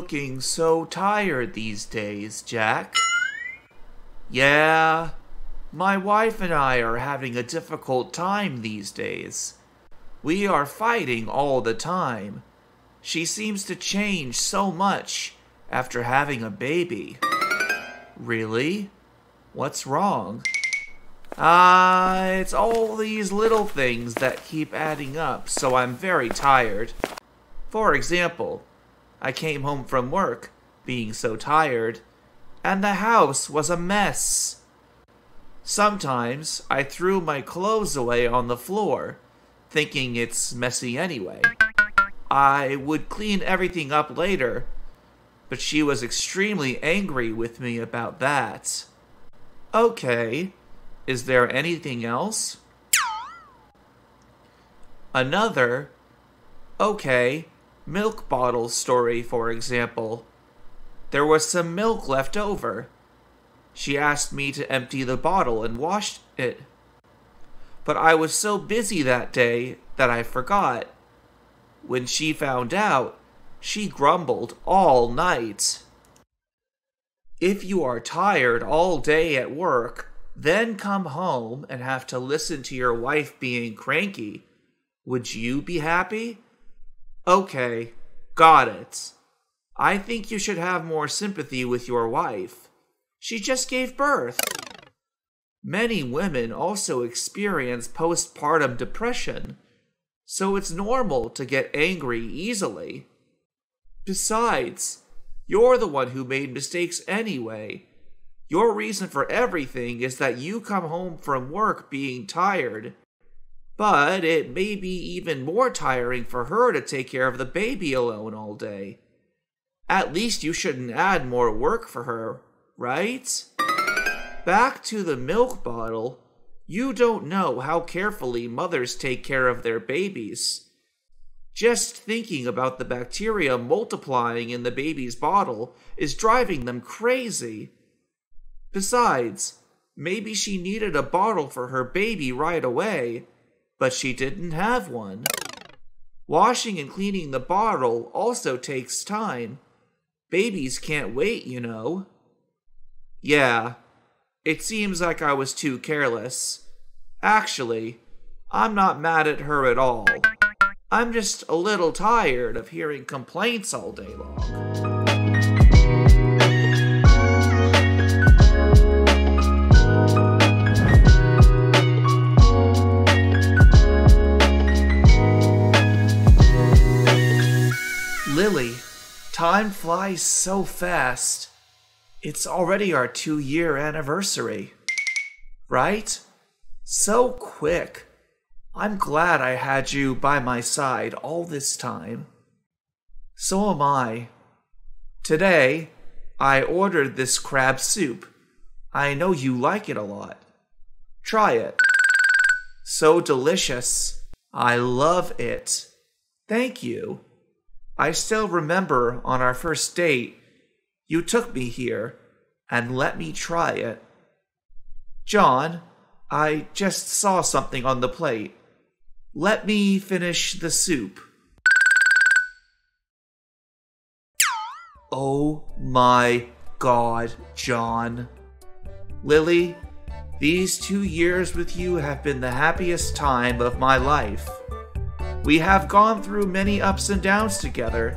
looking so tired these days, Jack? Yeah, my wife and I are having a difficult time these days. We are fighting all the time. She seems to change so much after having a baby. Really? What's wrong? It's all these little things that keep adding up, so I'm very tired. For example, I came home from work, being so tired, and the house was a mess. Sometimes I threw my clothes away on the floor, thinking it's messy anyway. I would clean everything up later, but she was extremely angry with me about that. Okay, is there anything else? Another, okay, milk bottle story, for example. There was some milk left over. She asked me to empty the bottle and wash it. But I was so busy that day that I forgot. When she found out, she grumbled all night. If you are tired all day at work, then come home and have to listen to your wife being cranky, would you be happy? Okay, got it. I think you should have more sympathy with your wife. She just gave birth. Many women also experience postpartum depression, so it's normal to get angry easily. Besides, you're the one who made mistakes anyway. Your reason for everything is that you come home from work being tired. But it may be even more tiring for her to take care of the baby alone all day. At least you shouldn't add more work for her, right? Back to the milk bottle, you don't know how carefully mothers take care of their babies. Just thinking about the bacteria multiplying in the baby's bottle is driving them crazy. Besides, maybe she needed a bottle for her baby right away, but she didn't have one. Washing and cleaning the bottle also takes time. Babies can't wait, you know. Yeah, it seems like I was too careless. Actually, I'm not mad at her at all. I'm just a little tired of hearing complaints all day long. Lily, time flies so fast. It's already our 2-year anniversary, right? So quick. I'm glad I had you by my side all this time. So am I. Today, I ordered this crab soup. I know you like it a lot. Try it. So delicious. I love it. Thank you. I still remember on our first date, you took me here and let me try it. John, I just saw something on the plate. Let me finish the soup. Oh my God, John. Lily, these 2 years with you have been the happiest time of my life. We have gone through many ups and downs together,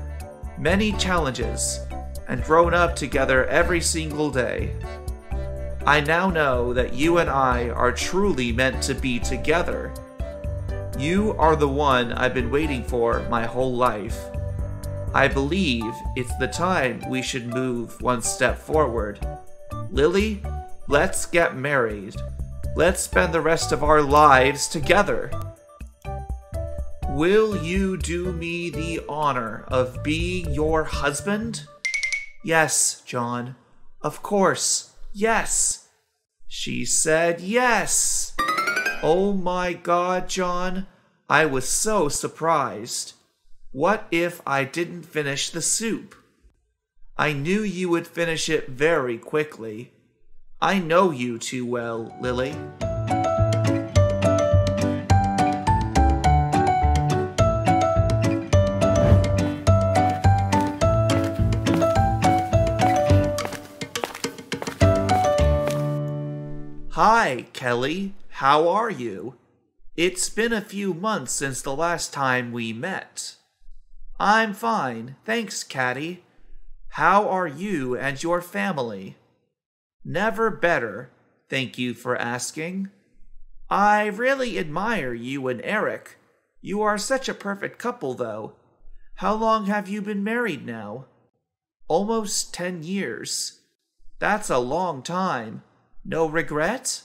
many challenges, and grown up together every single day. I now know that you and I are truly meant to be together. You are the one I've been waiting for my whole life. I believe it's the time we should move one step forward. Lily, let's get married. Let's spend the rest of our lives together. Will you do me the honor of being your husband? Yes, John. Of course. Yes. She said yes. Oh my God, John. I was so surprised. What if I didn't finish the soup? I knew you would finish it very quickly. I know you too well, Lily. Hi, Kelly. How are you? It's been a few months since the last time we met. I'm fine, thanks, Caddy. How are you and your family? Never better. Thank you for asking. I really admire you and Eric. You are such a perfect couple, though. How long have you been married now? Almost 10 years. That's a long time. No regret?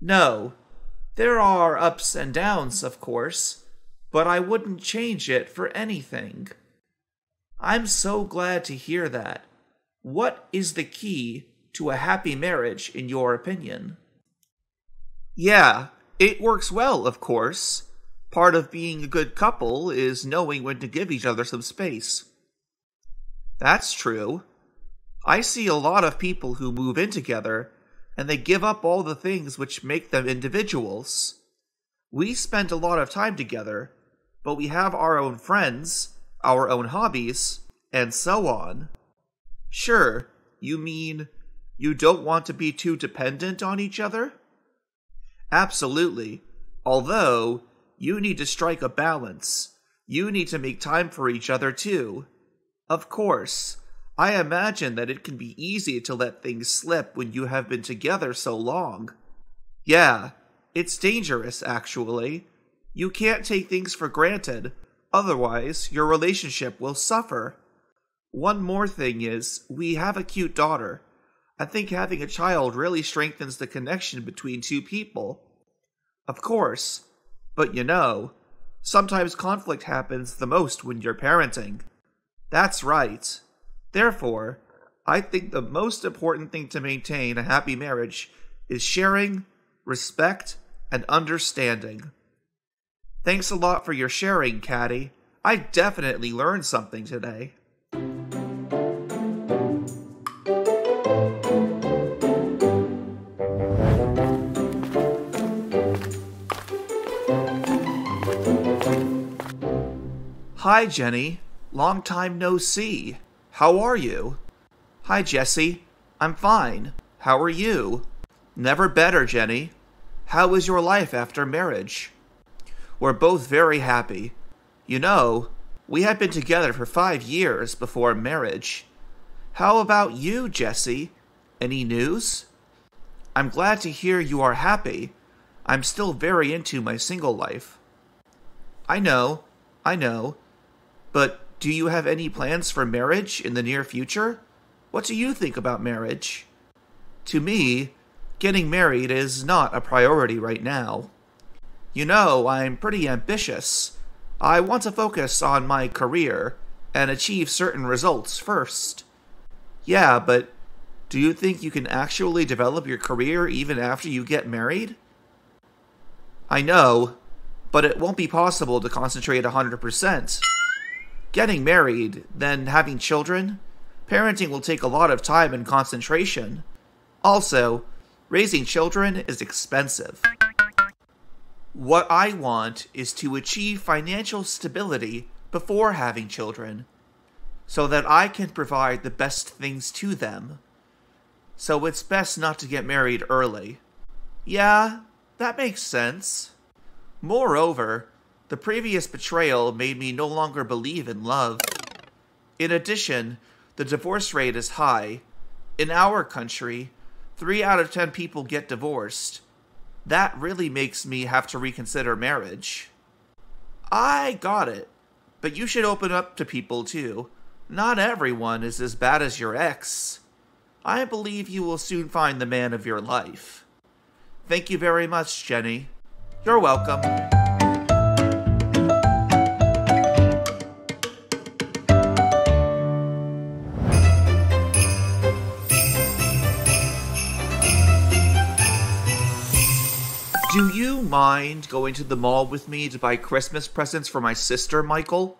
No. There are ups and downs, of course, but I wouldn't change it for anything. I'm so glad to hear that. What is the key to a happy marriage, in your opinion? Yeah, it works well, of course. Part of being a good couple is knowing when to give each other some space. That's true. I see a lot of people who move in together, and they give up all the things which make them individuals. We spend a lot of time together, but we have our own friends, our own hobbies, and so on. Sure, you mean you don't want to be too dependent on each other? Absolutely. Although, you need to strike a balance. You need to make time for each other, too. Of course, I imagine that it can be easy to let things slip when you have been together so long. Yeah, it's dangerous, actually. You can't take things for granted, otherwise your relationship will suffer. One more thing is, we have a cute daughter. I think having a child really strengthens the connection between two people. Of course, but you know, sometimes conflict happens the most when you're parenting. That's right. Therefore, I think the most important thing to maintain a happy marriage is sharing, respect, and understanding. Thanks a lot for your sharing, Caddy. I definitely learned something today. Hi, Jenny. Long time no see. How are you? Hi, Jesse. I'm fine. How are you? Never better, Jenny. How is your life after marriage? We're both very happy. You know, we had been together for 5 years before marriage. How about you, Jesse? Any news? I'm glad to hear you are happy. I'm still very into my single life. I know. But do you have any plans for marriage in the near future? What do you think about marriage? To me, getting married is not a priority right now. You know, I'm pretty ambitious. I want to focus on my career and achieve certain results first. Yeah, but do you think you can actually develop your career even after you get married? I know, but it won't be possible to concentrate 100%. Getting married, then having children, parenting will take a lot of time and concentration. Also, raising children is expensive. What I want is to achieve financial stability before having children, so that I can provide the best things to them. So it's best not to get married early. Yeah, that makes sense. Moreover, the previous betrayal made me no longer believe in love. In addition, the divorce rate is high. In our country, 3 out of 10 people get divorced. That really makes me have to reconsider marriage. I got it, but you should open up to people too. Not everyone is as bad as your ex. I believe you will soon find the man of your life. Thank you very much, Jenny. You're welcome. Do you mind going to the mall with me to buy Christmas presents for my sister, Michael?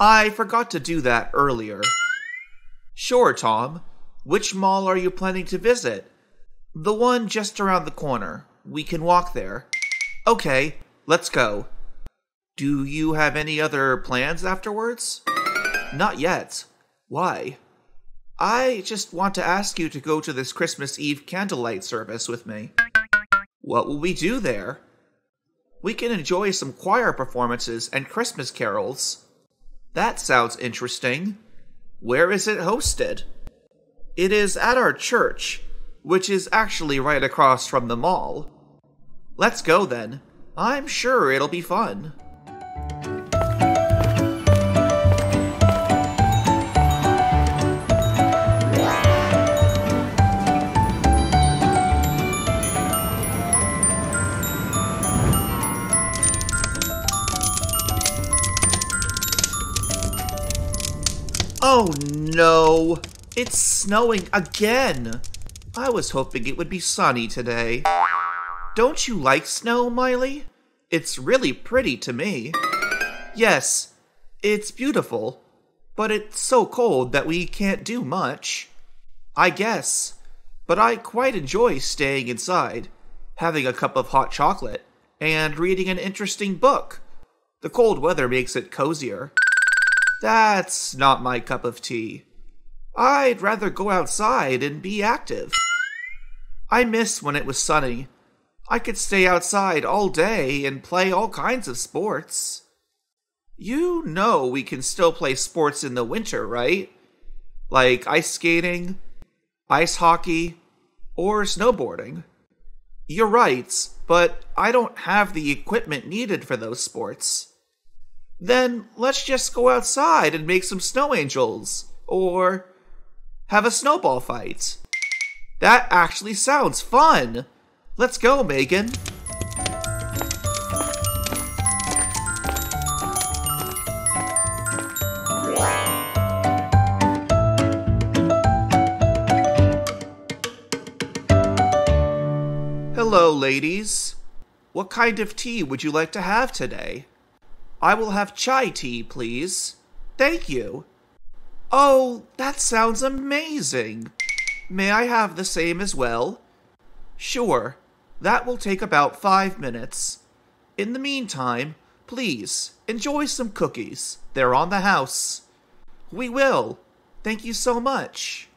I forgot to do that earlier. Sure, Tom. Which mall are you planning to visit? The one just around the corner. We can walk there. Okay, let's go. Do you have any other plans afterwards? Not yet. Why? I just want to ask you to go to this Christmas Eve candlelight service with me. What will we do there? We can enjoy some choir performances and Christmas carols. That sounds interesting. Where is it hosted? It is at our church, which is actually right across from the mall. Let's go then. I'm sure it'll be fun. Oh no! It's snowing again! I was hoping it would be sunny today. Don't you like snow, Miley? It's really pretty to me. Yes, it's beautiful, but it's so cold that we can't do much. I guess, but I quite enjoy staying inside, having a cup of hot chocolate, and reading an interesting book. The cold weather makes it cozier. That's not my cup of tea. I'd rather go outside and be active. I miss when it was sunny. I could stay outside all day and play all kinds of sports. You know we can still play sports in the winter, right? Like ice skating, ice hockey, or snowboarding. You're right, but I don't have the equipment needed for those sports. Then let's just go outside and make some snow angels, or have a snowball fight. That actually sounds fun. Let's go, Megan. Hello, ladies. What kind of tea would you like to have today? I will have chai tea, please. Thank you. Oh, that sounds amazing. May I have the same as well? Sure. That will take about 5 minutes. In the meantime, please enjoy some cookies. They're on the house. We will. Thank you so much.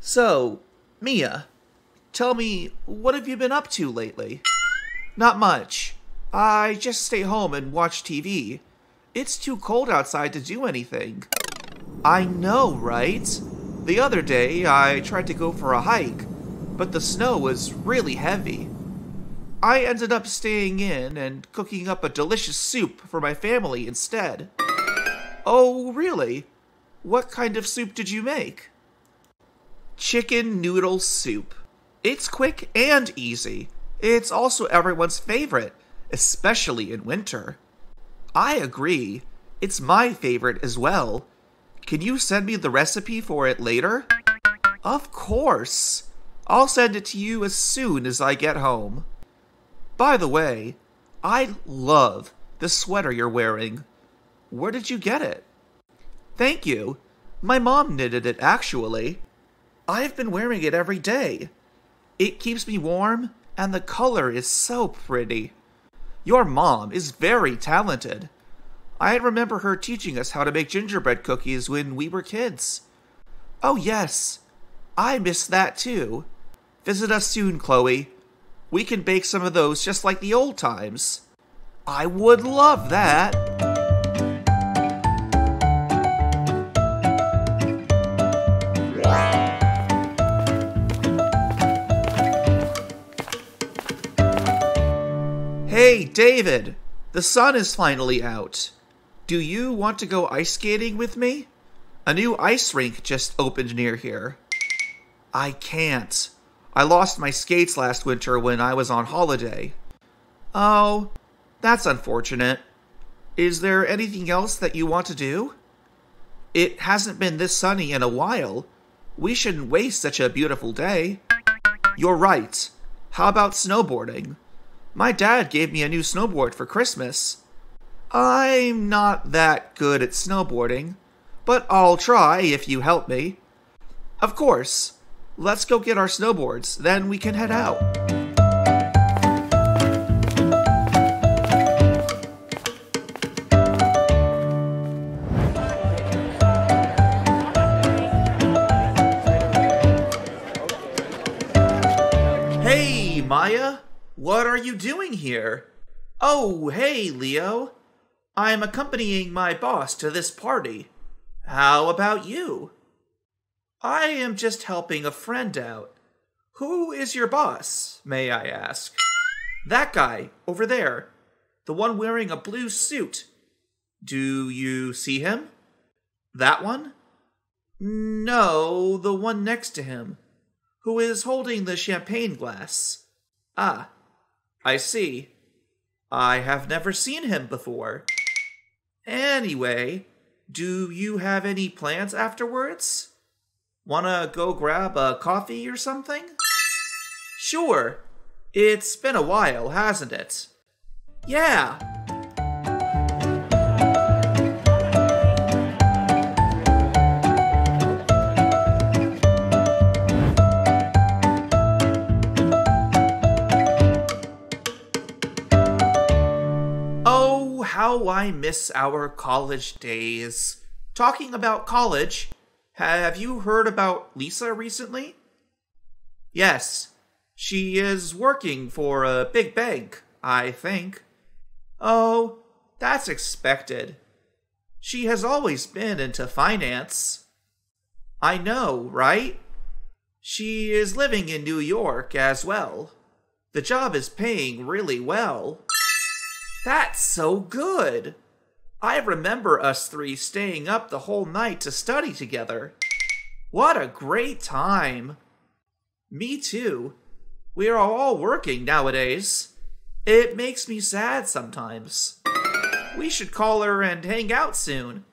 So, Mia, tell me, what have you been up to lately? Not much. I just stay home and watch TV. It's too cold outside to do anything. I know, right? The other day, I tried to go for a hike, but the snow was really heavy. I ended up staying in and cooking up a delicious soup for my family instead. Oh, really? What kind of soup did you make? Chicken noodle soup. It's quick and easy. It's also everyone's favorite, especially in winter. I agree. It's my favorite as well. Can you send me the recipe for it later? Of course. I'll send it to you as soon as I get home. By the way, I love the sweater you're wearing. Where did you get it? Thank you. My mom knitted it, actually. I've been wearing it every day. It keeps me warm, and the color is so pretty. Your mom is very talented. I remember her teaching us how to make gingerbread cookies when we were kids. Oh yes, I miss that too. Visit us soon, Chloe. We can bake some of those just like the old times. I would love that. Hey, David, the sun is finally out. Do you want to go ice skating with me? A new ice rink just opened near here. I can't. I lost my skates last winter when I was on holiday. Oh, that's unfortunate. Is there anything else that you want to do? It hasn't been this sunny in a while. We shouldn't waste such a beautiful day. You're right. How about snowboarding? My dad gave me a new snowboard for Christmas. I'm not that good at snowboarding, but I'll try if you help me. Of course. Let's go get our snowboards, then we can head out. Maya, what are you doing here? Oh, hey, Leo. I'm accompanying my boss to this party. How about you? I am just helping a friend out. Who is your boss, may I ask? That guy, over there. The one wearing a blue suit. Do you see him? That one? No, the one next to him, who is holding the champagne glass. Ah, I see. I have never seen him before. Anyway, do you have any plans afterwards? Wanna go grab a coffee or something? Sure. It's been a while, hasn't it? Yeah. Oh, how I miss our college days. Talking about college, have you heard about Lisa recently? Yes. She is working for a big bank, I think. Oh, that's expected. She has always been into finance. I know, right? She is living in New York as well. The job is paying really well. That's so good. I remember us three staying up the whole night to study together. What a great time. Me too. We are all working nowadays. It makes me sad sometimes. We should call her and hang out soon.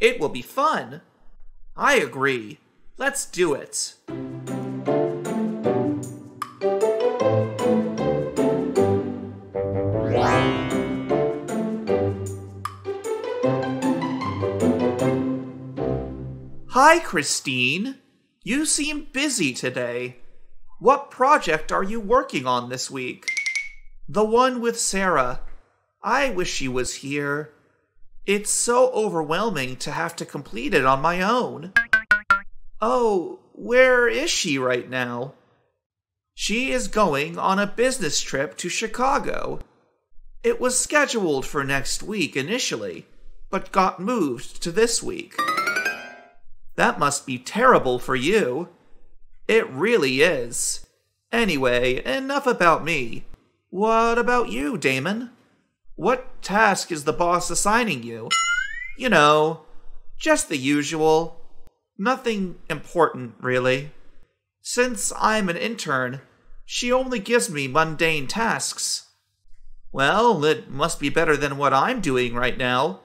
It will be fun. I agree. Let's do it. Hi, Christine. You seem busy today. What project are you working on this week? The one with Sarah. I wish she was here. It's so overwhelming to have to complete it on my own. Oh, where is she right now? She is going on a business trip to Chicago. It was scheduled for next week initially, but got moved to this week. That must be terrible for you. It really is. Anyway, enough about me. What about you, Damon? What task is the boss assigning you? You know, just the usual. Nothing important, really. Since I'm an intern, she only gives me mundane tasks. Well, it must be better than what I'm doing right now.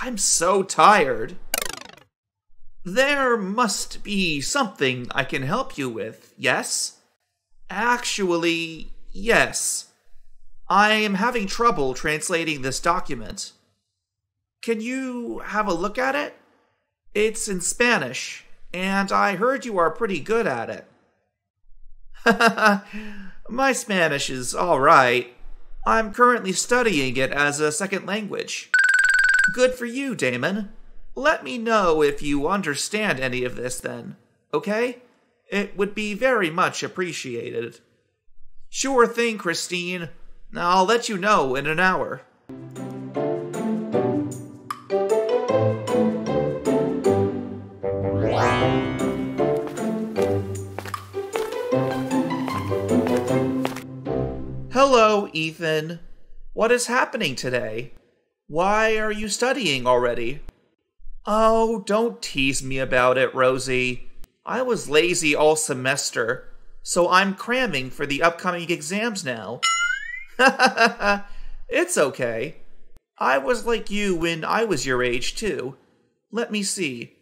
I'm so tired. There must be something I can help you with, yes? Actually, yes. I am having trouble translating this document. Can you have a look at it? It's in Spanish, and I heard you are pretty good at it. My Spanish is all right. I'm currently studying it as a second language. Good for you, Damon. Let me know if you understand any of this then, okay? It would be very much appreciated. Sure thing, Christine. I'll let you know in an hour. Hello, Ethan. What is happening today? Why are you studying already? Oh, don't tease me about it, Rosie. I was lazy all semester, so I'm cramming for the upcoming exams now. It's okay. I was like you when I was your age, too. Let me see.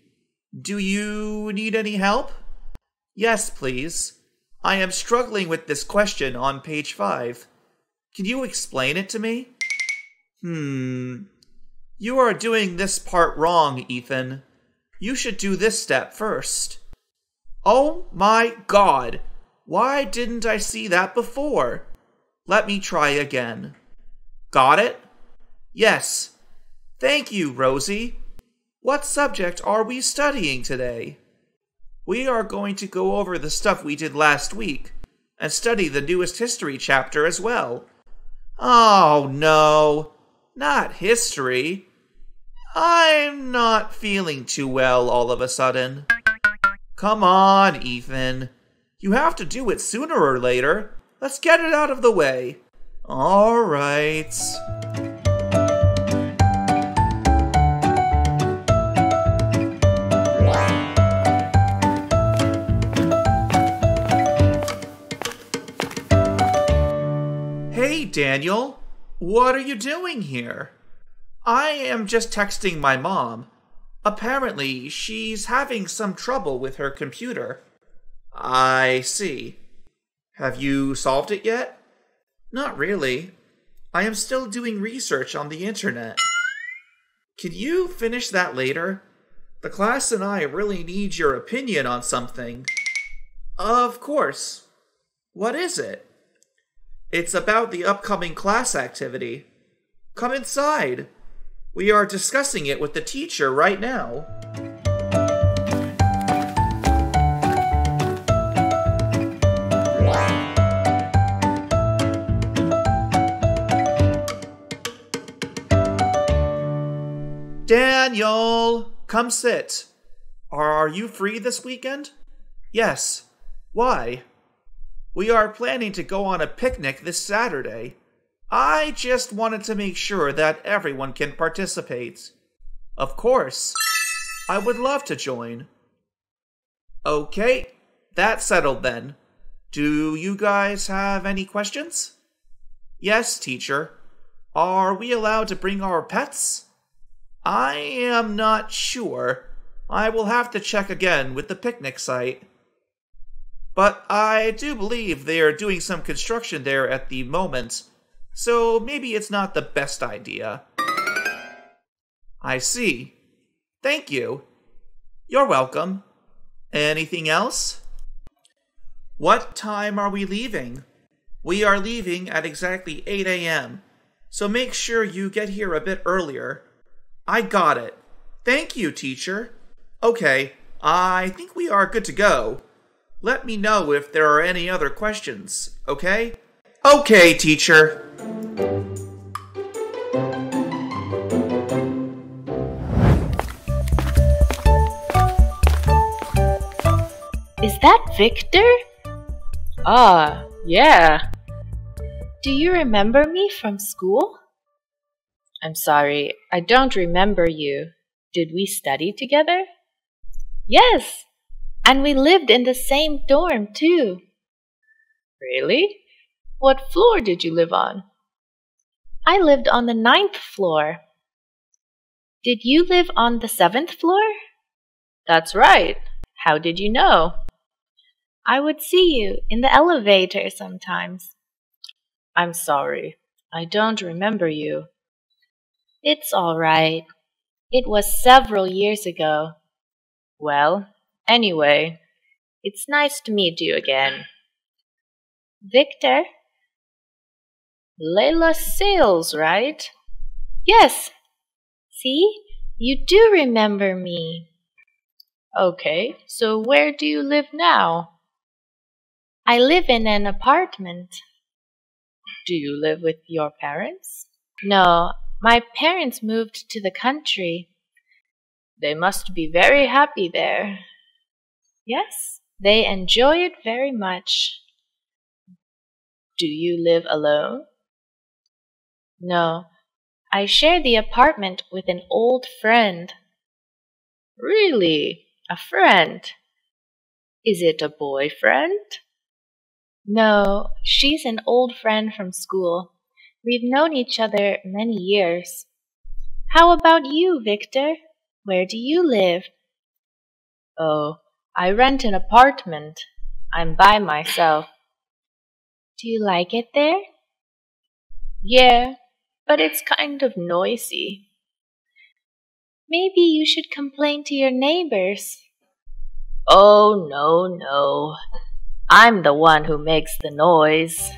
Do you need any help? Yes, please. I am struggling with this question on page 5. Can you explain it to me? You are doing this part wrong, Ethan. You should do this step first. Oh my God! Why didn't I see that before? Let me try again. Got it? Yes. Thank you, Rosie. What subject are we studying today? We are going to go over the stuff we did last week, and study the newest history chapter as well. Oh, no, not history. I'm not feeling too well all of a sudden. Come on, Ethan. You have to do it sooner or later. Let's get it out of the way. All right. Hey, Daniel. What are you doing here? I am just texting my mom. Apparently, she's having some trouble with her computer. I see. Have you solved it yet? Not really. I am still doing research on the internet. Can you finish that later? The class and I really need your opinion on something. Of course. What is it? It's about the upcoming class activity. Come inside. We are discussing it with the teacher right now. Daniel, come sit. Are you free this weekend? Yes. Why? We are planning to go on a picnic this Saturday. I just wanted to make sure that everyone can participate. Of course. I would love to join. Okay, that's settled then. Do you guys have any questions? Yes, teacher. Are we allowed to bring our pets? I am not sure. I will have to check again with the picnic site. But I do believe they are doing some construction there at the moment. So maybe it's not the best idea. I see. Thank you. You're welcome. Anything else? What time are we leaving? We are leaving at exactly 8 a.m., so make sure you get here a bit earlier. I got it. Thank you, teacher. Okay, I think we are good to go. Let me know if there are any other questions, okay? Okay, teacher. Is that Victor? Ah, yeah. Do you remember me from school? I'm sorry, I don't remember you. Did we study together? Yes, and we lived in the same dorm too. Really? What floor did you live on? I lived on the 9th floor. Did you live on the 7th floor? That's right. How did you know? I would see you in the elevator sometimes. I'm sorry. I don't remember you. It's all right. It was several years ago. Well, anyway, it's nice to meet you again. Victor? Layla Sales, right? Yes. See? You do remember me. Okay, so where do you live now? I live in an apartment. Do you live with your parents? No, my parents moved to the country. They must be very happy there. Yes, they enjoy it very much. Do you live alone? No, I share the apartment with an old friend. Really? A friend? Is it a boyfriend? No, she's an old friend from school. We've known each other many years. How about you, Victor? Where do you live? Oh, I rent an apartment. I'm by myself. Do you like it there? Yeah, but it's kind of noisy. Maybe you should complain to your neighbors. Oh, no, no. I'm the one who makes the noise.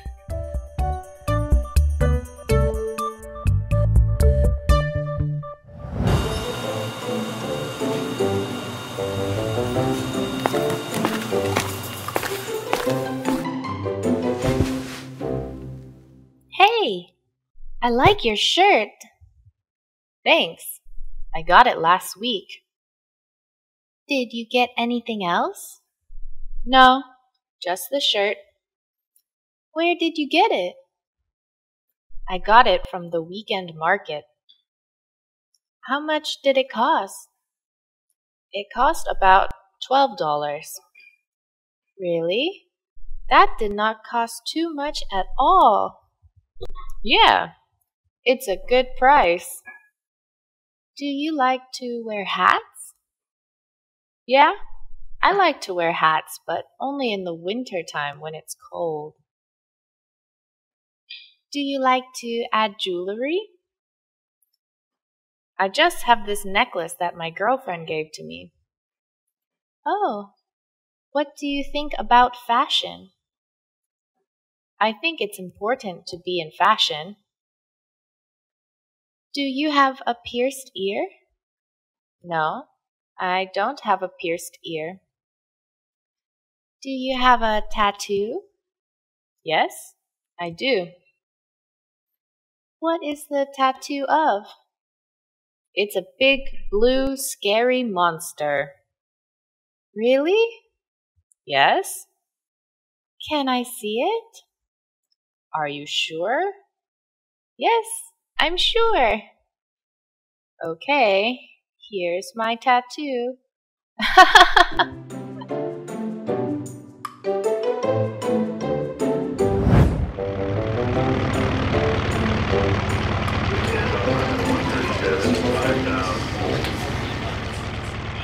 I like your shirt. Thanks. I got it last week. Did you get anything else? No, just the shirt. Where did you get it? I got it from the weekend market. How much did it cost? It cost about $12. Really? That did not cost too much at all. Yeah, it's a good price. Do you like to wear hats? Yeah, I like to wear hats, but only in the winter time when it's cold. Do you like to add jewelry? I just have this necklace that my girlfriend gave to me. Oh, what do you think about fashion? I think it's important to be in fashion. Do you have a pierced ear? No, I don't have a pierced ear. Do you have a tattoo? Yes, I do. What is the tattoo of? It's a big, blue, scary monster. Really? Yes. Can I see it? Are you sure? Yes, I'm sure. Okay, here's my tattoo.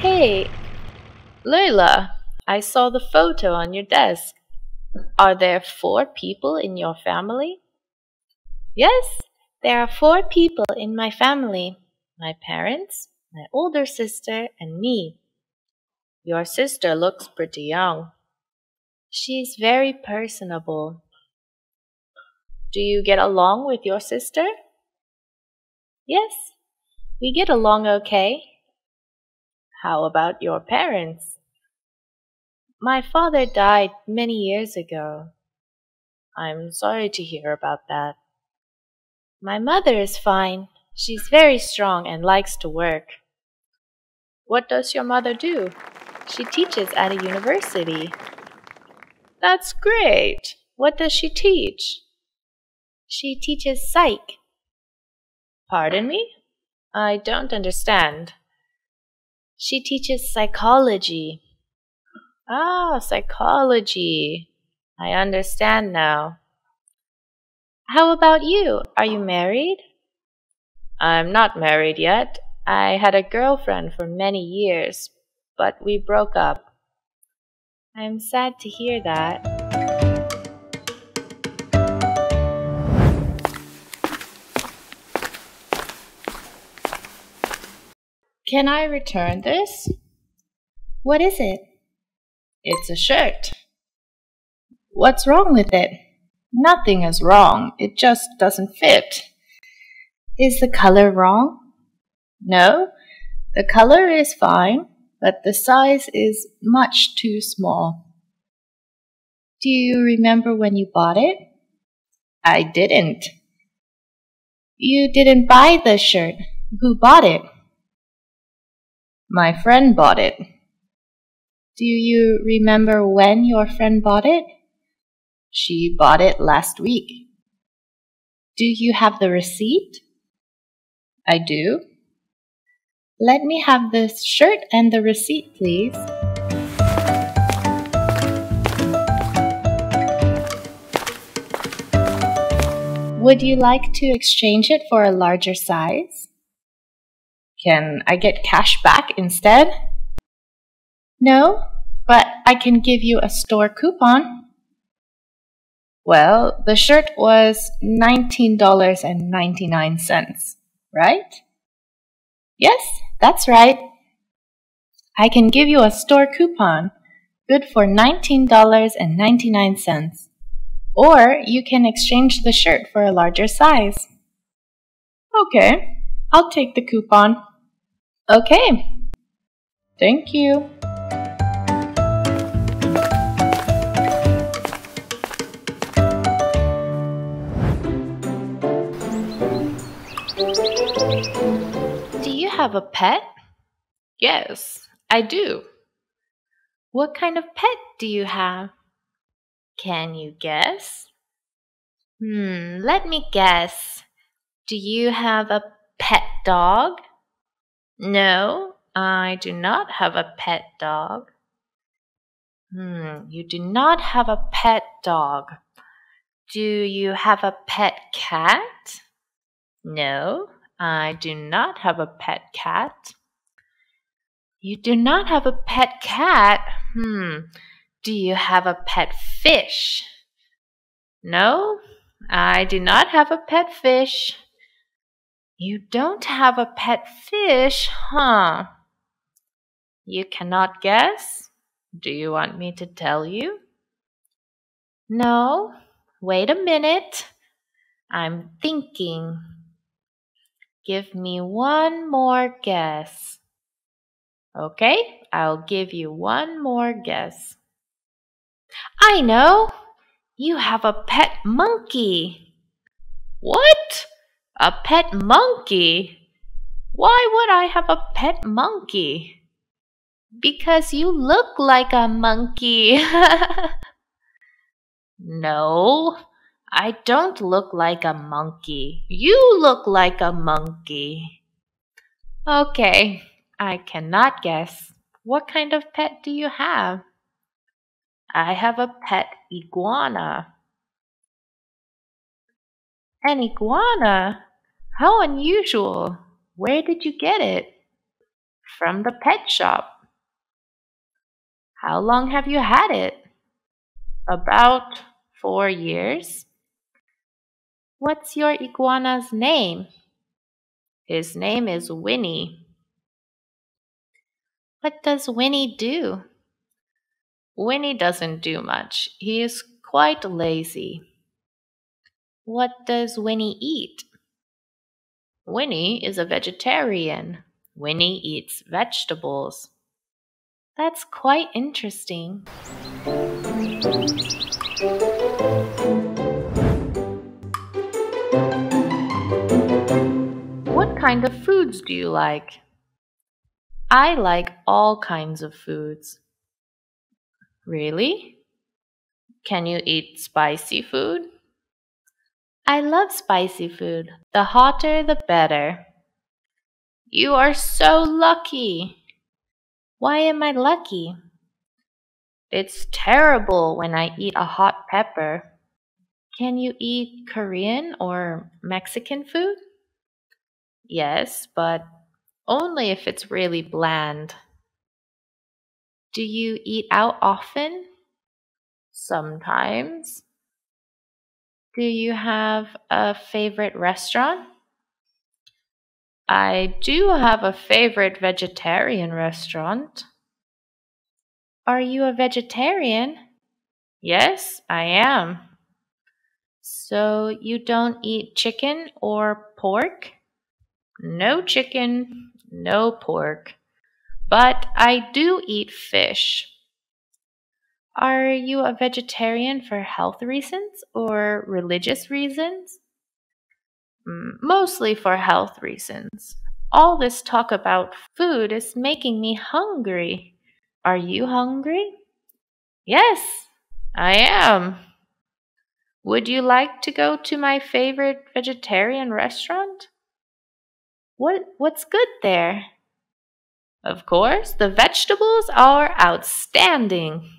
Hey, Layla, I saw the photo on your desk. Are there 4 people in your family? Yes, there are 4 people in my family. My parents, my older sister, and me. Your sister looks pretty young. She's very personable. Do you get along with your sister? Yes, we get along okay. How about your parents? My father died many years ago. I'm sorry to hear about that. My mother is fine. She's very strong and likes to work. What does your mother do? She teaches at a university. That's great. What does she teach? She teaches psych. Pardon me? I don't understand. She teaches psychology. Ah, psychology. I understand now. How about you? Are you married? I'm not married yet. I had a girlfriend for many years, but we broke up. I'm sad to hear that. Can I return this? What is it? It's a shirt. What's wrong with it? Nothing is wrong. It just doesn't fit. Is the color wrong? No, the color is fine, but the size is much too small. Do you remember when you bought it? I didn't. You didn't buy the shirt. Who bought it? My friend bought it. Do you remember when your friend bought it? She bought it last week. Do you have the receipt? I do. Let me have this shirt and the receipt, please. Would you like to exchange it for a larger size? Can I get cash back instead? No, but I can give you a store coupon. Well, the shirt was $19.99, right? Yes, that's right. I can give you a store coupon, good for $19.99. Or you can exchange the shirt for a larger size. Okay, I'll take the coupon. Okay, thank you. have a pet? Yes, I do. What kind of pet do you have? Can you guess? Let me guess. Do you have a pet dog? No, I do not have a pet dog. You do not have a pet dog. Do you have a pet cat? No, I do not have a pet cat. You do not have a pet cat. Do you have a pet fish? No, I do not have a pet fish. You don't have a pet fish, huh? You cannot guess? Do you want me to tell you? No, wait a minute. I'm thinking. Give me one more guess. Okay, I'll give you one more guess. I know! You have a pet monkey. What? A pet monkey? Why would I have a pet monkey? Because you look like a monkey. No, I don't look like a monkey. You look like a monkey. Okay, I cannot guess. What kind of pet do you have? I have a pet iguana. An iguana? How unusual! Where did you get it? From the pet shop. How long have you had it? About 4 years. What's your iguana's name? His name is Winnie. What does Winnie do? Winnie doesn't do much. He is quite lazy. What does Winnie eat? Winnie is a vegetarian. Winnie eats vegetables. That's quite interesting. What kind of foods do you like? I like all kinds of foods. Really? Can you eat spicy food? I love spicy food. The hotter, the better. You are so lucky. Why am I lucky? It's terrible when I eat a hot pepper. Can you eat Korean or Mexican food? Yes, but only if it's really bland. Do you eat out often? Sometimes. Do you have a favorite restaurant? I do have a favorite vegetarian restaurant. Are you a vegetarian? Yes, I am. So you don't eat chicken or pork? No chicken, no pork. But I do eat fish. Are you a vegetarian for health reasons or religious reasons? Mostly for health reasons. All this talk about food is making me hungry. Are you hungry? Yes, I am. Would you like to go to my favorite vegetarian restaurant? What's good there? Of course, the vegetables are outstanding.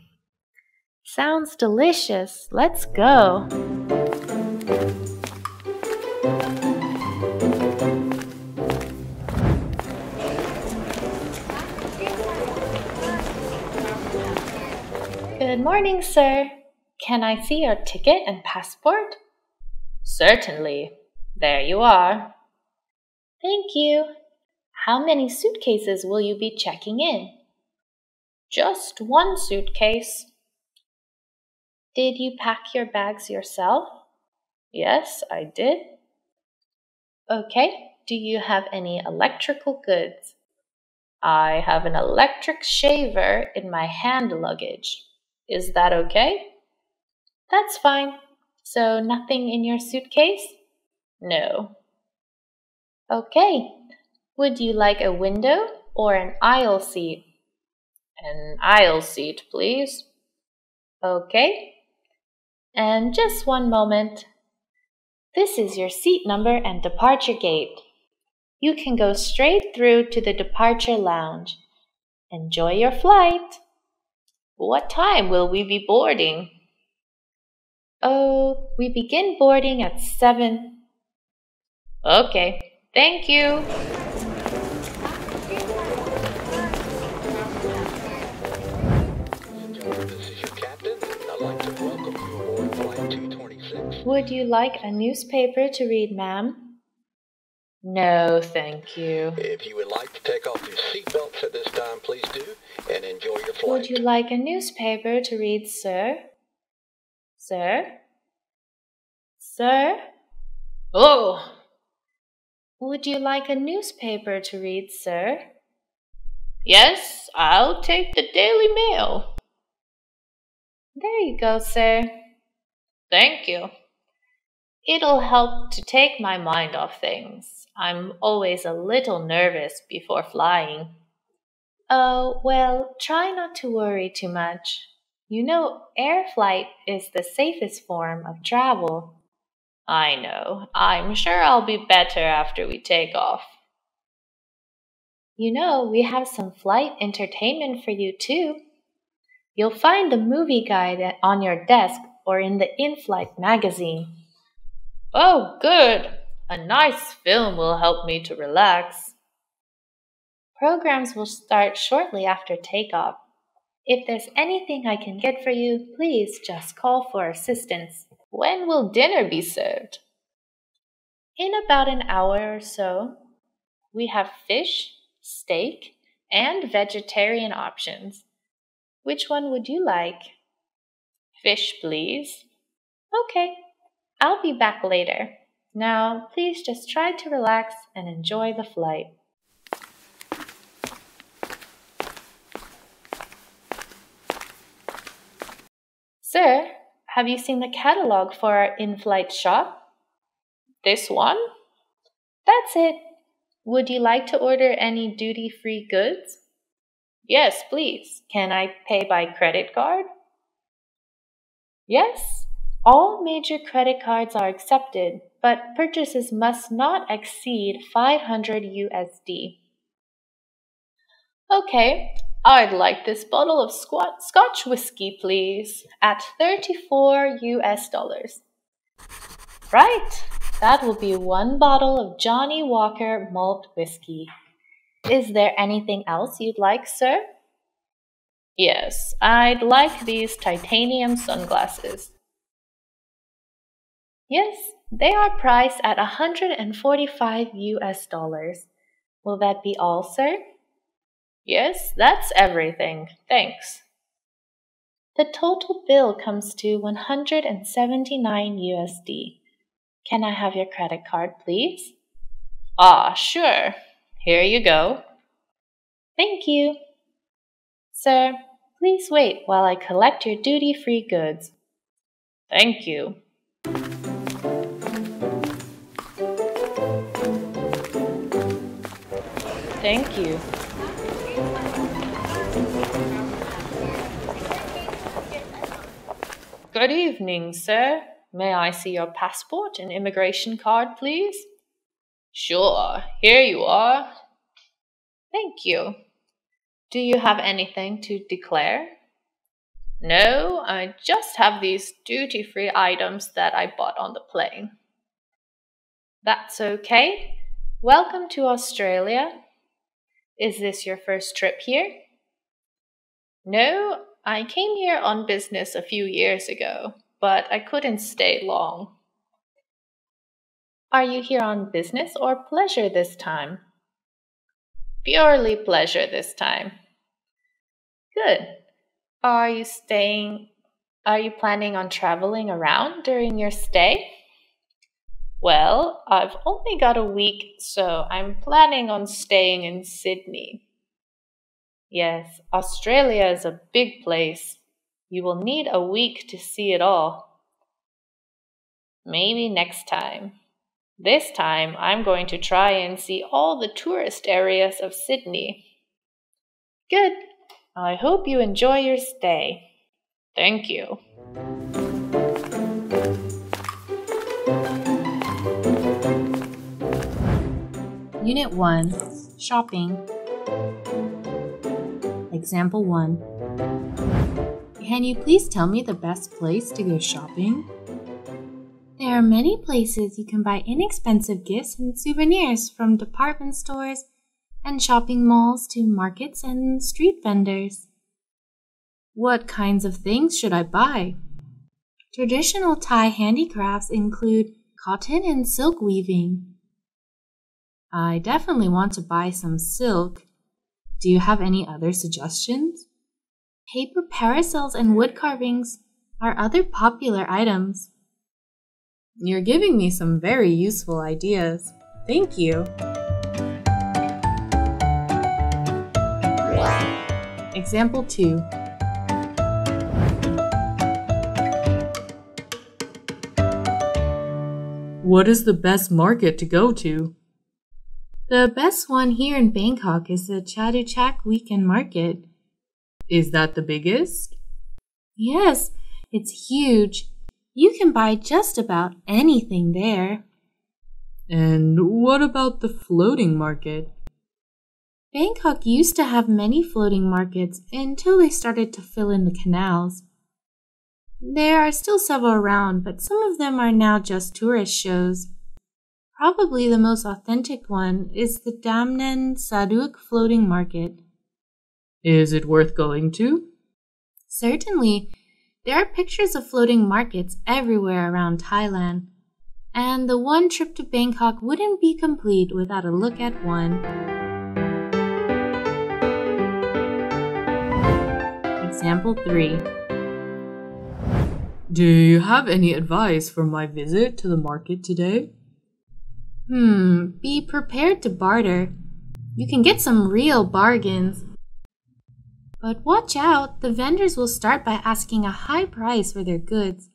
Sounds delicious. Let's go. Good morning, sir. Can I see your ticket and passport? Certainly. There you are. Thank you. How many suitcases will you be checking in? Just one suitcase. Did you pack your bags yourself? Yes, I did. Okay, do you have any electrical goods? I have an electric shaver in my hand luggage. Is that okay? That's fine. So nothing in your suitcase? No. Okay, Would you like a window or an aisle seat? An aisle seat, please. Okay. And just one moment. This is your seat number and departure gate. You can go straight through to the departure lounge. Enjoy your flight. What time will we be boarding? Oh, we begin boarding at 7. Okay, thank you. This is your captain. I'd like to welcome you aboard Flight 226. Would you like a newspaper to read, ma'am? No, thank you. If you would like to take off your seatbelts at this time, please do, and enjoy your flight. Would you like a newspaper to read, sir? Sir? Sir? Oh! Would you like a newspaper to read, sir? Yes, I'll take the Daily Mail. There you go, sir. Thank you. It'll help to take my mind off things. I'm always a little nervous before flying. Oh, well, try not to worry too much. You know, air flight is the safest form of travel. I know. I'm sure I'll be better after we take off. You know, we have some flight entertainment for you, too. You'll find the movie guide on your desk or in the in-flight magazine. Oh, good! A nice film will help me to relax. Programs will start shortly after takeoff. If there's anything I can get for you, please just call for assistance. When will dinner be served? In about an hour or so. We have fish, steak, and vegetarian options. Which one would you like? Fish, please. Okay, I'll be back later. Now, please just try to relax and enjoy the flight. Sir, have you seen the catalog for our in-flight shop? This one? That's it. Would you like to order any duty-free goods? Yes, please. Can I pay by credit card? Yes. All major credit cards are accepted, but purchases must not exceed 500 USD. Okay, I'd like this bottle of Scotch whiskey, please, at 34 US dollars. Right, that will be one bottle of Johnny Walker malt whiskey. Is there anything else you'd like, sir? Yes, I'd like these titanium sunglasses. Yes, they are priced at 145 US dollars. Will that be all, sir? Yes, that's everything. Thanks. The total bill comes to 179 USD. Can I have your credit card, please? Ah, sure. Here you go. Thank you. Sir, please wait while I collect your duty-free goods. Thank you. Thank you. Good evening, sir. May I see your passport and immigration card, please? Sure, here you are. Thank you. Do you have anything to declare? No, I just have these duty-free items that I bought on the plane. That's okay. Welcome to Australia. Is this your first trip here? No, I came here on business a few years ago, but I couldn't stay long. Are you here on business or pleasure this time? Purely pleasure this time. Good. Are you planning on traveling around during your stay? Well, I've only got a week, so I'm planning on staying in Sydney. Yes, Australia is a big place. You will need a week to see it all. Maybe next time. This time, I'm going to try and see all the tourist areas of Sydney. Good. I hope you enjoy your stay. Thank you. Unit 1. Shopping. Example 1. Can you please tell me the best place to go shopping? There are many places you can buy inexpensive gifts and souvenirs, from department stores and shopping malls to markets and street vendors. What kinds of things should I buy? Traditional Thai handicrafts include cotton and silk weaving. I definitely want to buy some silk. Do you have any other suggestions? Paper parasols and wood carvings are other popular items. You're giving me some very useful ideas. Thank you. Example 2. What is the best market to go to? The best one here in Bangkok is the Chatuchak Weekend Market. Is that the biggest? Yes, it's huge. You can buy just about anything there. And what about the floating market? Bangkok used to have many floating markets until they started to fill in the canals. There are still several around, but some of them are now just tourist shows. Probably the most authentic one is the Damnan Saduk floating market. Is it worth going to? Certainly. There are pictures of floating markets everywhere around Thailand, and the one trip to Bangkok wouldn't be complete without a look at one. Example 3. Do you have any advice for my visit to the market today? Be prepared to barter. You can get some real bargains. But watch out, the vendors will start by asking a high price for their goods.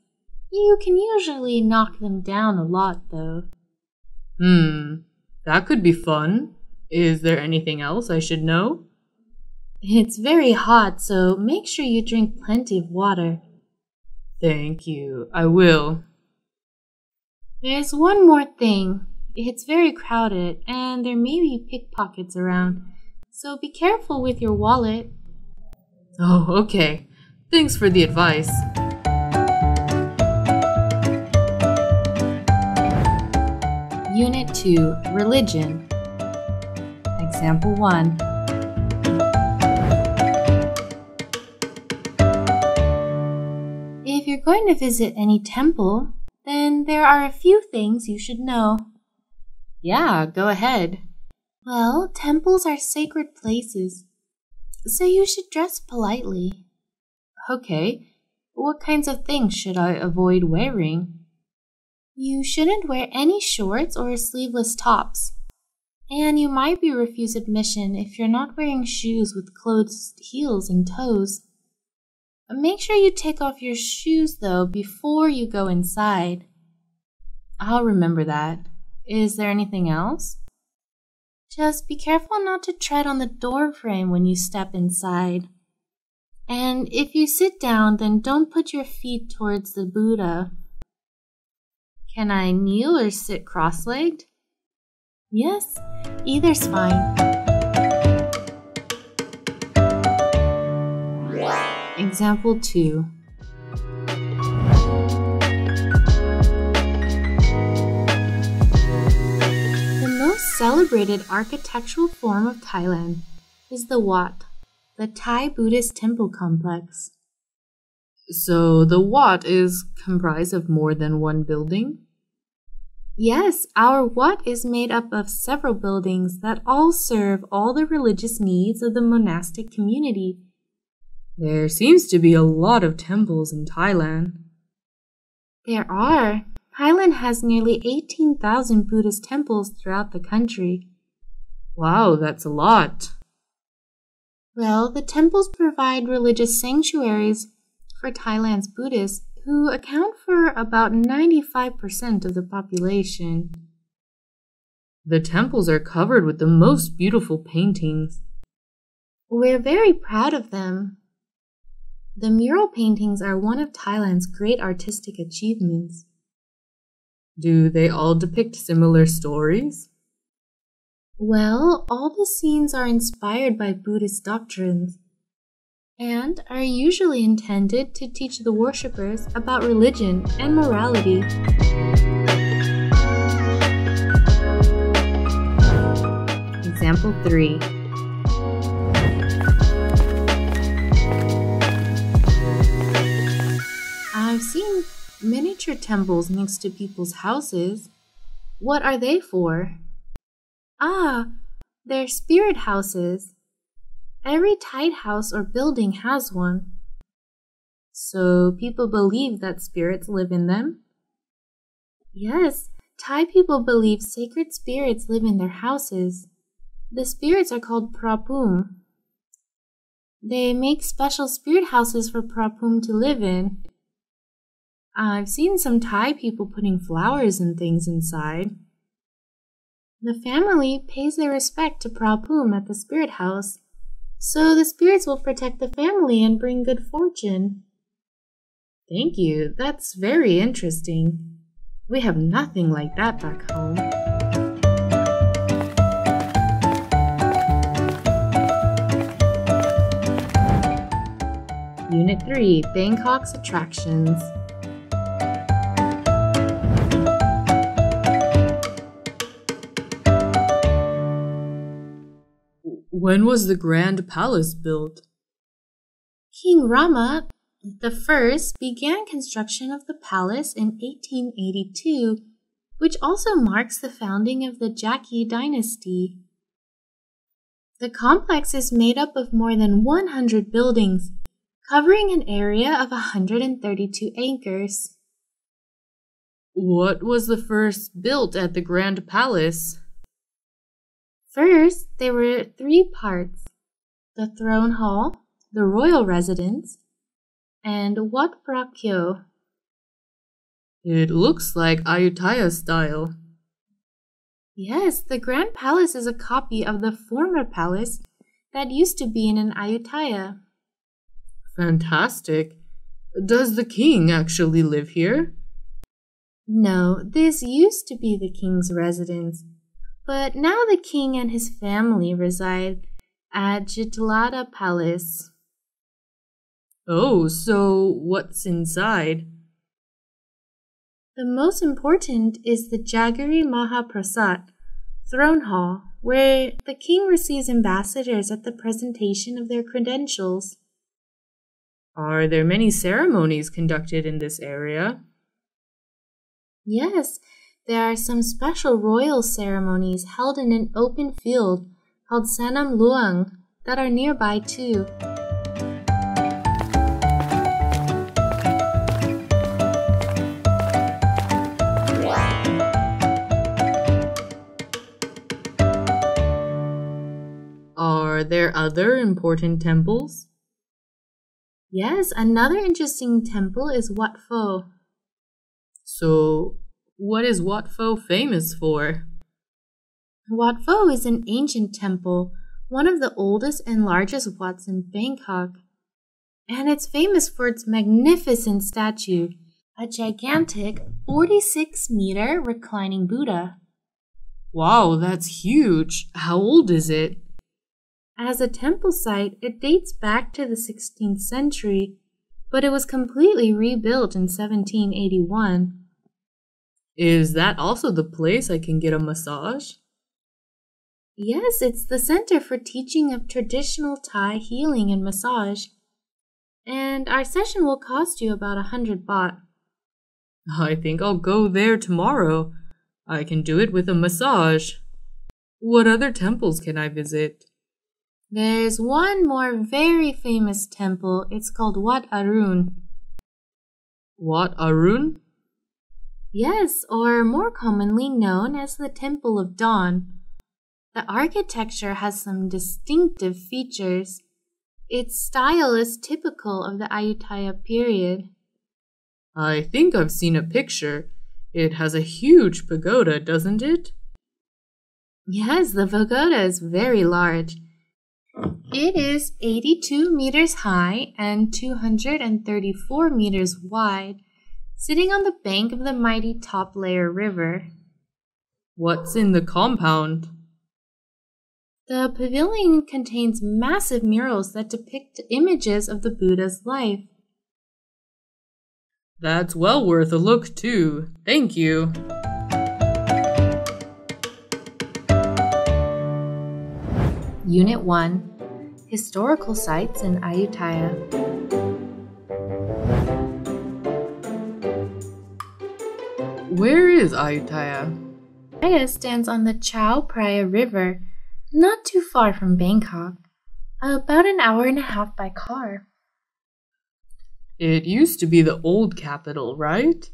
You can usually knock them down a lot, though. That could be fun. Is there anything else I should know? It's very hot, so make sure you drink plenty of water. Thank you, I will. There's one more thing. It's very crowded, and there may be pickpockets around, so be careful with your wallet. Oh, okay. Thanks for the advice. Unit 2. Religion. Example 1. If you're going to visit any temple, then there are a few things you should know. Yeah, go ahead. Well, temples are sacred places, so you should dress politely. Okay, what kinds of things should I avoid wearing? You shouldn't wear any shorts or sleeveless tops. And you might be refused admission if you're not wearing shoes with closed heels and toes. Make sure you take off your shoes, though, before you go inside. I'll remember that. Is there anything else? Just be careful not to tread on the door frame when you step inside. And if you sit down, then don't put your feet towards the Buddha. Can I kneel or sit cross-legged? Yes, either's fine. Example 2. Celebrated architectural form of Thailand is the Wat, the Thai Buddhist temple complex. So the Wat is comprised of more than one building? Yes, our Wat is made up of several buildings that all serve all the religious needs of the monastic community. There seems to be a lot of temples in Thailand. There are. Thailand has nearly 18,000 Buddhist temples throughout the country. Wow, that's a lot. Well, the temples provide religious sanctuaries for Thailand's Buddhists, who account for about 95% of the population. The temples are covered with the most beautiful paintings. We're very proud of them. The mural paintings are one of Thailand's great artistic achievements. Do they all depict similar stories? Well, all the scenes are inspired by Buddhist doctrines and are usually intended to teach the worshippers about religion and morality. Example 3. I've seen miniature temples next to people's houses. What are they for? Ah, they're spirit houses. Every Thai house or building has one. So people believe that spirits live in them? Yes, Thai people believe sacred spirits live in their houses. The spirits are called prapum. They make special spirit houses for prapum to live in. I've seen some Thai people putting flowers and things inside. The family pays their respect to prapum at the spirit house, so the spirits will protect the family and bring good fortune. Thank you, that's very interesting. We have nothing like that back home. Unit 3, Bangkok's Attractions. When was the Grand Palace built? King Rama I began construction of the palace in 1882, which also marks the founding of the Jaki dynasty. The complex is made up of more than 100 buildings, covering an area of 132 acres. What was the first built at the Grand Palace? First, there were three parts: the throne hall, the royal residence, and Wat Prakyo. It looks like Ayutthaya style. Yes, the Grand Palace is a copy of the former palace that used to be in an Ayutthaya. Fantastic. Does the king actually live here? No, this used to be the king's residence. But now the king and his family reside at Jitulada Palace. Oh, so what's inside? The most important is the Jaggery Mahaprasat, throne hall, where the king receives ambassadors at the presentation of their credentials. Are there many ceremonies conducted in this area? Yes. There are some special royal ceremonies held in an open field called Sanam Luang that are nearby too. Are there other important temples? Yes, another interesting temple is Wat Pho. So, what is Wat Pho famous for? Wat Pho is an ancient temple, one of the oldest and largest Wats in Bangkok. And it's famous for its magnificent statue, a gigantic 46-meter reclining Buddha. Wow, that's huge! How old is it? As a temple site, it dates back to the 16th century, but it was completely rebuilt in 1781. Is that also the place I can get a massage? Yes, it's the center for teaching of traditional Thai healing and massage. And our session will cost you about 100 baht. I think I'll go there tomorrow. I can do it with a massage. What other temples can I visit? There's one more very famous temple. It's called Wat Arun. Wat Arun? Yes, or more commonly known as the Temple of Dawn. The architecture has some distinctive features. Its style is typical of the Ayutthaya period. I think I've seen a picture. It has a huge pagoda, doesn't it? Yes, the pagoda is very large. It is 82 meters high and 234 meters wide, sitting on the bank of the mighty Top Layer River. What's in the compound? The pavilion contains massive murals that depict images of the Buddha's life. That's well worth a look, too. Thank you. Unit 1. Historical Sites in Ayutthaya. Where is Ayutthaya? Ayutthaya stands on the Chao Phraya River, not too far from Bangkok, about an hour and a half by car. It used to be the old capital, right?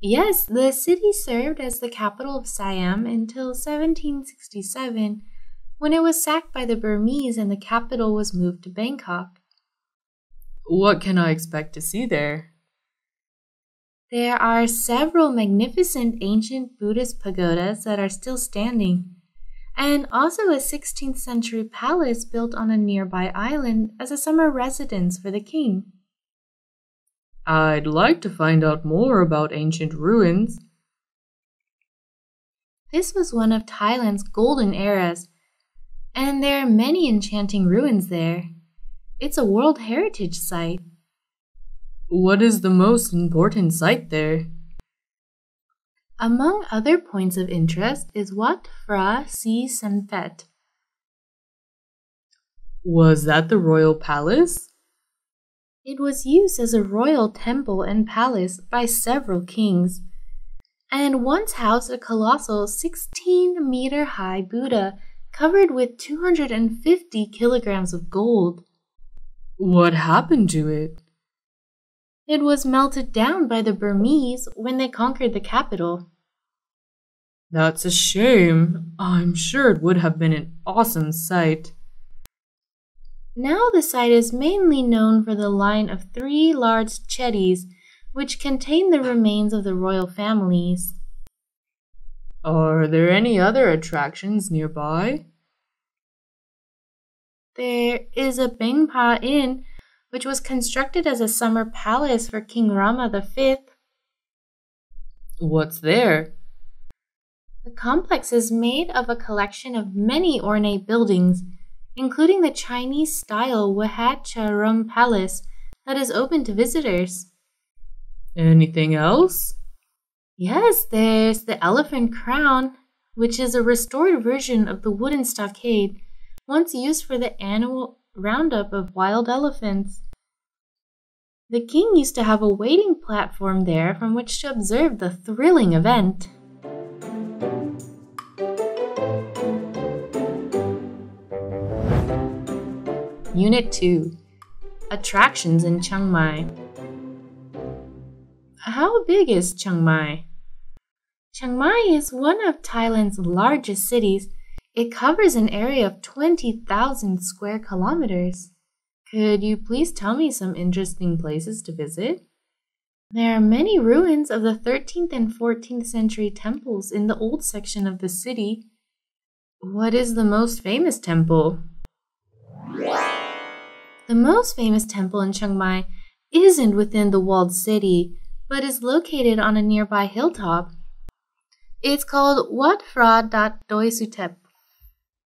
Yes, the city served as the capital of Siam until 1767, when it was sacked by the Burmese and the capital was moved to Bangkok. What can I expect to see there? There are several magnificent ancient Buddhist pagodas that are still standing, and also a 16th century palace built on a nearby island as a summer residence for the king. I'd like to find out more about ancient ruins. This was one of Thailand's golden eras, and there are many enchanting ruins there. It's a World Heritage Site. What is the most important site there? Among other points of interest is Wat Phra Si Samphet. Was that the royal palace? It was used as a royal temple and palace by several kings, and once housed a colossal 16-meter-high Buddha covered with 250 kilograms of gold. What happened to it? It was melted down by the Burmese when they conquered the capital. That's a shame. I'm sure it would have been an awesome sight. Now the site is mainly known for the line of three large chetis, which contain the remains of the royal families. Are there any other attractions nearby? There is a Bengpa Inn, which was constructed as a summer palace for King Rama V. What's there? The complex is made of a collection of many ornate buildings, including the Chinese-style Wahat Charoen Palace that is open to visitors. Anything else? Yes, there's the Elephant Crown, which is a restored version of the wooden stockade, once used for the annual roundup of wild elephants. The king used to have a waiting platform there from which to observe the thrilling event. Unit 2. Attractions in Chiang Mai. How big is Chiang Mai? Chiang Mai is one of Thailand's largest cities. It covers an area of 20,000 square kilometers. Could you please tell me some interesting places to visit? There are many ruins of the 13th and 14th century temples in the old section of the city. What is the most famous temple? The most famous temple in Chiang Mai isn't within the walled city, but is located on a nearby hilltop. It's called Wat Phra Dat Doi Sutep.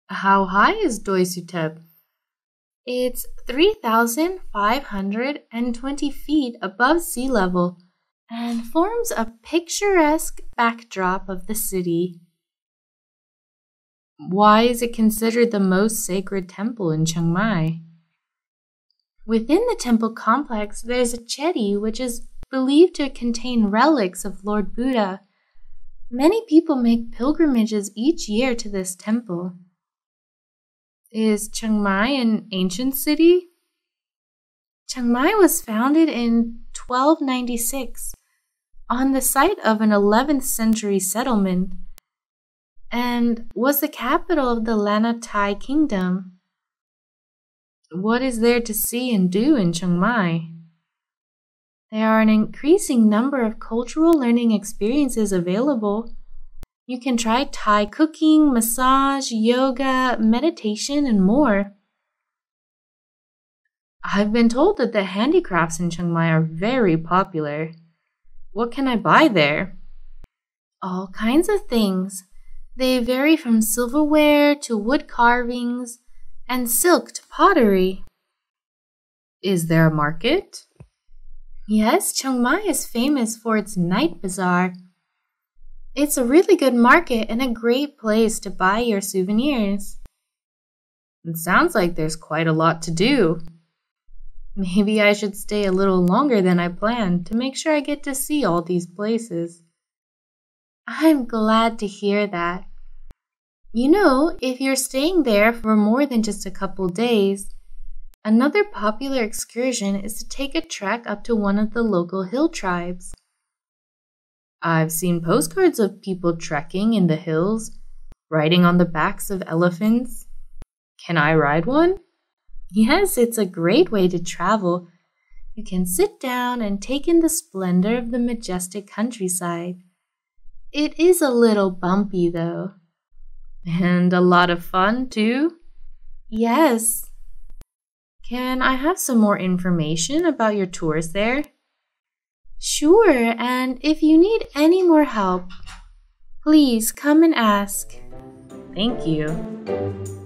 How high is Doi Sutep? It's 3,520 feet above sea level and forms a picturesque backdrop of the city. Why is it considered the most sacred temple in Chiang Mai? Within the temple complex, there's a chedi which is believed to contain relics of Lord Buddha. Many people make pilgrimages each year to this temple. Is Chiang Mai an ancient city? Chiang Mai was founded in 1296 on the site of an 11th century settlement and was the capital of the Lanatai Kingdom. What is there to see and do in Chiang Mai? There are an increasing number of cultural learning experiences available. You can try Thai cooking, massage, yoga, meditation, and more. I've been told that the handicrafts in Chiang Mai are very popular. What can I buy there? All kinds of things. They vary from silverware to wood carvings and silk to pottery. Is there a market? Yes, Chiang Mai is famous for its night bazaar. It's a really good market and a great place to buy your souvenirs. It sounds like there's quite a lot to do. Maybe I should stay a little longer than I planned to make sure I get to see all these places. I'm glad to hear that. You know, if you're staying there for more than just a couple days, another popular excursion is to take a trek up to one of the local hill tribes. I've seen postcards of people trekking in the hills, riding on the backs of elephants. Can I ride one? Yes, it's a great way to travel. You can sit down and take in the splendor of the majestic countryside. It is a little bumpy, though. And a lot of fun, too? Yes. Can I have some more information about your tours there? Sure, and if you need any more help, please come and ask. Thank you.